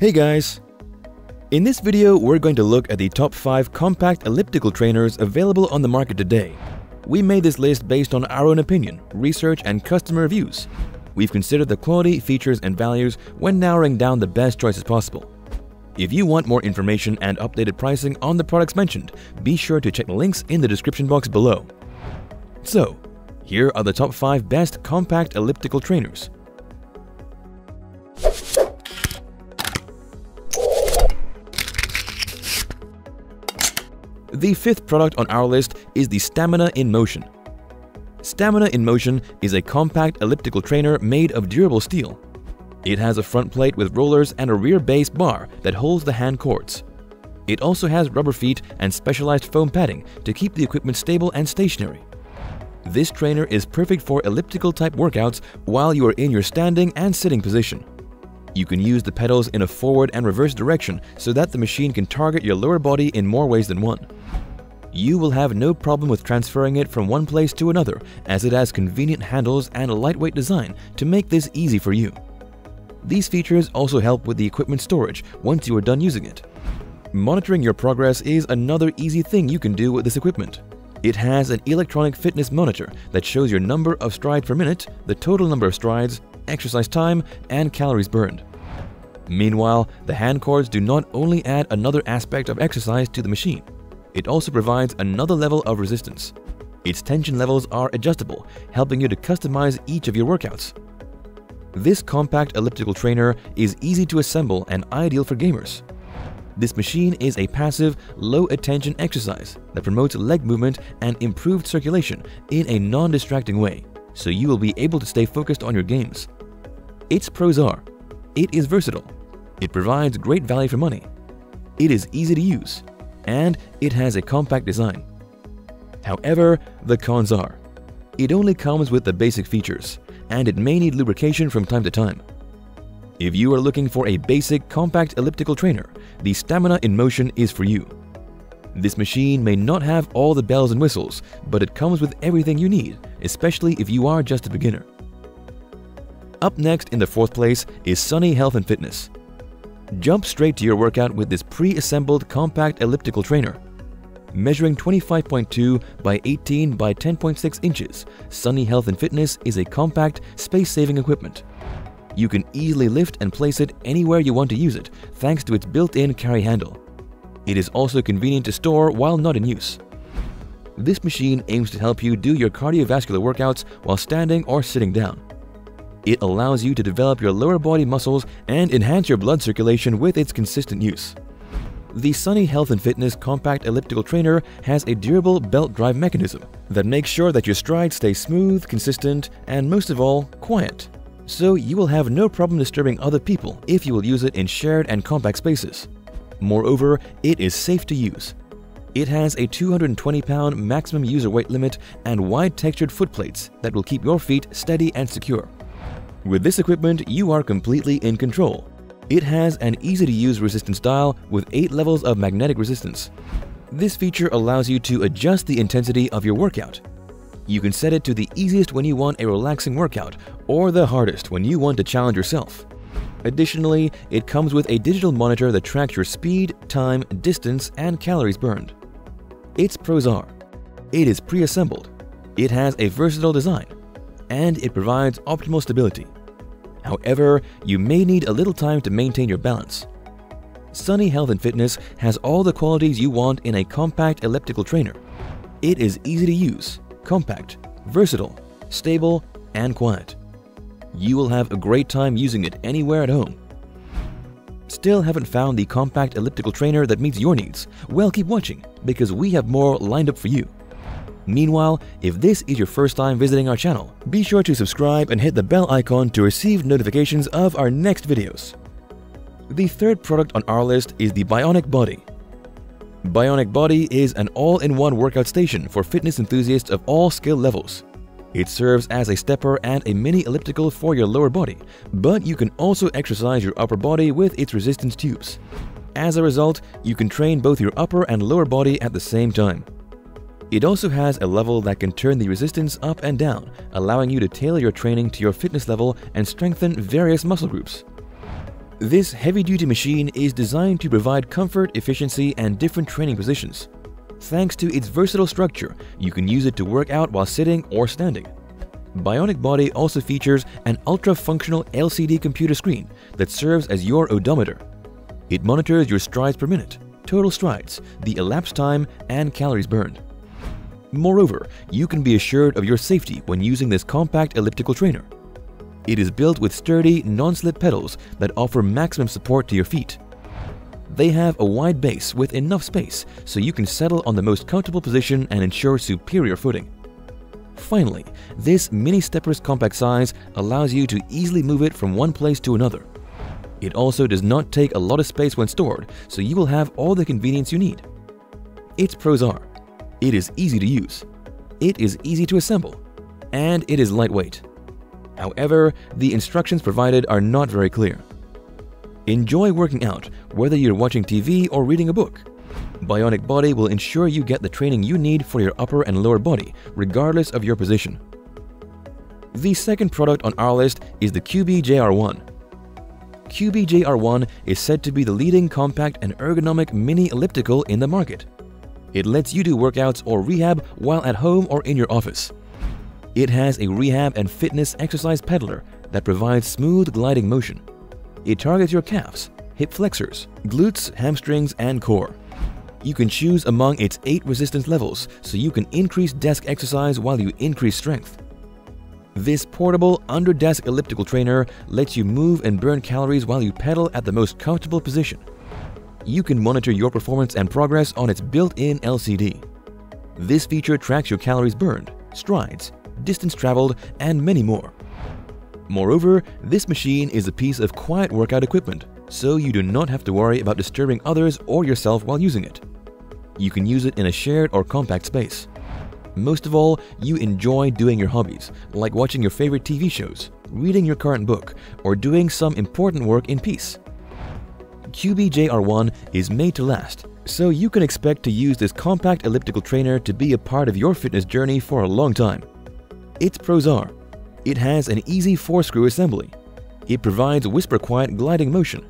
Hey guys! In this video, we're going to look at the top 5 compact elliptical trainers available on the market today. We made this list based on our own opinion, research, and customer reviews. We've considered the quality, features, and values when narrowing down the best choices possible. If you want more information and updated pricing on the products mentioned, be sure to check the links in the description box below. So, here are the top 5 best compact elliptical trainers. The fifth product on our list is the Stamina InMotion. Stamina InMotion is a compact elliptical trainer made of durable steel. It has a front plate with rollers and a rear base bar that holds the hand cords. It also has rubber feet and specialized foam padding to keep the equipment stable and stationary. This trainer is perfect for elliptical type workouts while you are in your standing and sitting position. You can use the pedals in a forward and reverse direction so that the machine can target your lower body in more ways than one. You will have no problem with transferring it from one place to another, as it has convenient handles and a lightweight design to make this easy for you. These features also help with the equipment storage once you are done using it. Monitoring your progress is another easy thing you can do with this equipment. It has an electronic fitness monitor that shows your number of strides per minute, the total number of strides, exercise time, and calories burned. Meanwhile, the hand cords do not only add another aspect of exercise to the machine, it also provides another level of resistance. Its tension levels are adjustable, helping you to customize each of your workouts. This compact elliptical trainer is easy to assemble and ideal for gamers. This machine is a passive, low-attention exercise that promotes leg movement and improved circulation in a non-distracting way, so you will be able to stay focused on your games. Its pros are: it is versatile, it provides great value for money, it is easy to use, and it has a compact design. However, the cons are: it only comes with the basic features, and it may need lubrication from time to time. If you are looking for a basic compact elliptical trainer, the Stamina InMotion is for you. This machine may not have all the bells and whistles, but it comes with everything you need, especially if you are just a beginner. Up next in the fourth place is Sunny Health and Fitness. Jump straight to your workout with this pre-assembled compact elliptical trainer. Measuring 25.2 by 18 by 10.6 inches, Sunny Health and Fitness is a compact, space-saving equipment. You can easily lift and place it anywhere you want to use it, thanks to its built-in carry handle. It is also convenient to store while not in use. This machine aims to help you do your cardiovascular workouts while standing or sitting down. It allows you to develop your lower body muscles and enhance your blood circulation with its consistent use. The Sunny Health & Fitness compact elliptical trainer has a durable belt drive mechanism that makes sure that your strides stay smooth, consistent, and most of all, quiet. So you will have no problem disturbing other people if you will use it in shared and compact spaces. Moreover, it is safe to use. It has a 220-pound maximum user weight limit and wide textured footplates that will keep your feet steady and secure. With this equipment, you are completely in control. It has an easy-to-use resistance dial with 8 levels of magnetic resistance. This feature allows you to adjust the intensity of your workout. You can set it to the easiest when you want a relaxing workout, or the hardest when you want to challenge yourself. Additionally, it comes with a digital monitor that tracks your speed, time, distance, and calories burned. Its pros are: it is pre-assembled, it has a versatile design, and it provides optimal stability. However, you may need a little time to maintain your balance. Sunny Health & Fitness has all the qualities you want in a compact elliptical trainer. It is easy to use, compact, versatile, stable, and quiet. You will have a great time using it anywhere at home. Still haven't found the compact elliptical trainer that meets your needs? Well, keep watching, because we have more lined up for you. Meanwhile, if this is your first time visiting our channel, be sure to subscribe and hit the bell icon to receive notifications of our next videos. The third product on our list is the Bionic Body. Bionic Body is an all-in-one workout station for fitness enthusiasts of all skill levels. It serves as a stepper and a mini elliptical for your lower body, but you can also exercise your upper body with its resistance tubes. As a result, you can train both your upper and lower body at the same time. It also has a level that can turn the resistance up and down, allowing you to tailor your training to your fitness level and strengthen various muscle groups. This heavy-duty machine is designed to provide comfort, efficiency, and different training positions. Thanks to its versatile structure, you can use it to work out while sitting or standing. Bionic Body also features an ultra-functional LCD computer screen that serves as your odometer. It monitors your strides per minute, total strides, the elapsed time, and calories burned. Moreover, you can be assured of your safety when using this compact elliptical trainer. It is built with sturdy, non-slip pedals that offer maximum support to your feet. They have a wide base with enough space so you can settle on the most comfortable position and ensure superior footing. Finally, this mini stepper's compact size allows you to easily move it from one place to another. It also does not take a lot of space when stored, so you will have all the convenience you need. Its pros are: it is easy to use, it is easy to assemble, and it is lightweight. However, the instructions provided are not very clear. Enjoy working out, whether you're watching TV or reading a book. Bionic Body will ensure you get the training you need for your upper and lower body, regardless of your position. The second product on our list is the Cubii JR1. Cubii JR1 is said to be the leading compact and ergonomic mini elliptical in the market. It lets you do workouts or rehab while at home or in your office. It has a rehab and fitness exercise pedaler that provides smooth gliding motion. It targets your calves, hip flexors, glutes, hamstrings, and core. You can choose among its 8 resistance levels, so you can increase desk exercise while you increase strength. This portable under-desk elliptical trainer lets you move and burn calories while you pedal at the most comfortable position. You can monitor your performance and progress on its built-in LCD. This feature tracks your calories burned, strides, distance traveled, and many more. Moreover, this machine is a piece of quiet workout equipment, so you do not have to worry about disturbing others or yourself while using it. You can use it in a shared or compact space. Most of all, you enjoy doing your hobbies, like watching your favorite TV shows, reading your current book, or doing some important work in peace. Cubii JR1 is made to last, so you can expect to use this compact elliptical trainer to be a part of your fitness journey for a long time. Its pros are: it has an easy 4-screw assembly, it provides whisper-quiet gliding motion,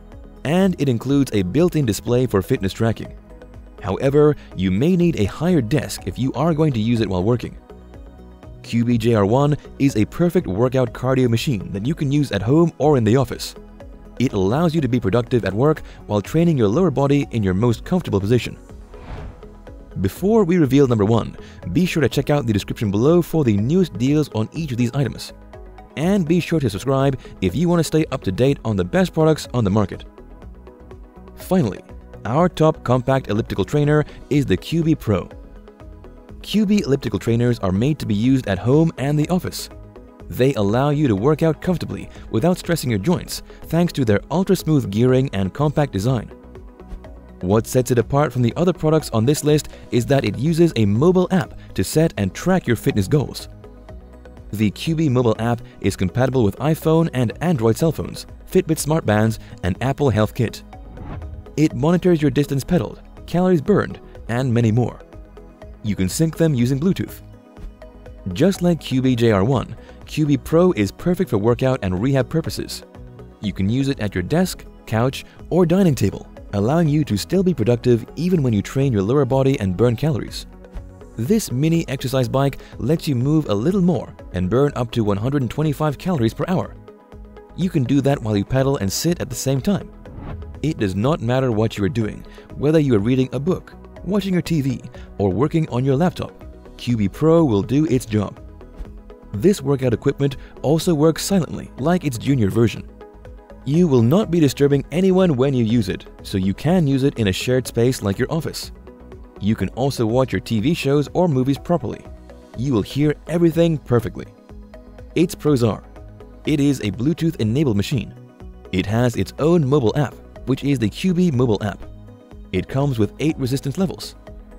and it includes a built-in display for fitness tracking. However, you may need a higher desk if you are going to use it while working. Cubii JR1 is a perfect workout cardio machine that you can use at home or in the office. It allows you to be productive at work while training your lower body in your most comfortable position. Before we reveal number 1, be sure to check out the description below for the newest deals on each of these items. And be sure to subscribe if you want to stay up to date on the best products on the market. Finally, our top compact elliptical trainer is the Cubii Pro. Cubii elliptical trainers are made to be used at home and the office. They allow you to work out comfortably without stressing your joints thanks to their ultra-smooth gearing and compact design. What sets it apart from the other products on this list is that it uses a mobile app to set and track your fitness goals. The Cubii mobile app is compatible with iPhone and Android cell phones, Fitbit smart bands, and Apple Health Kit. It monitors your distance pedaled, calories burned, and many more. You can sync them using Bluetooth. Just like Cubii JR1, Cubii Pro is perfect for workout and rehab purposes. You can use it at your desk, couch, or dining table, allowing you to still be productive even when you train your lower body and burn calories. This mini exercise bike lets you move a little more and burn up to 125 calories per hour. You can do that while you pedal and sit at the same time. It does not matter what you are doing, whether you are reading a book, watching your TV, or working on your laptop, Cubii Pro will do its job. This workout equipment also works silently like its junior version. You will not be disturbing anyone when you use it, so you can use it in a shared space like your office. You can also watch your TV shows or movies properly. You will hear everything perfectly. Its pros are: it is a Bluetooth-enabled machine. It has its own mobile app, which is the Cubii mobile app. It comes with 8 resistance levels,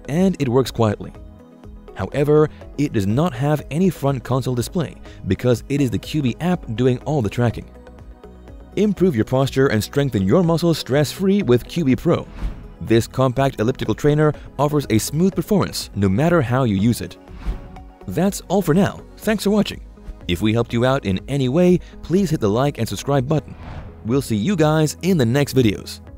and it works quietly. However, it does not have any front console display because it is the Cubii app doing all the tracking. Improve your posture and strengthen your muscles stress-free with Cubii Pro. This compact elliptical trainer offers a smooth performance no matter how you use it. That's all for now. Thanks for watching. If we helped you out in any way, please hit the like and subscribe button. We'll see you guys in the next videos.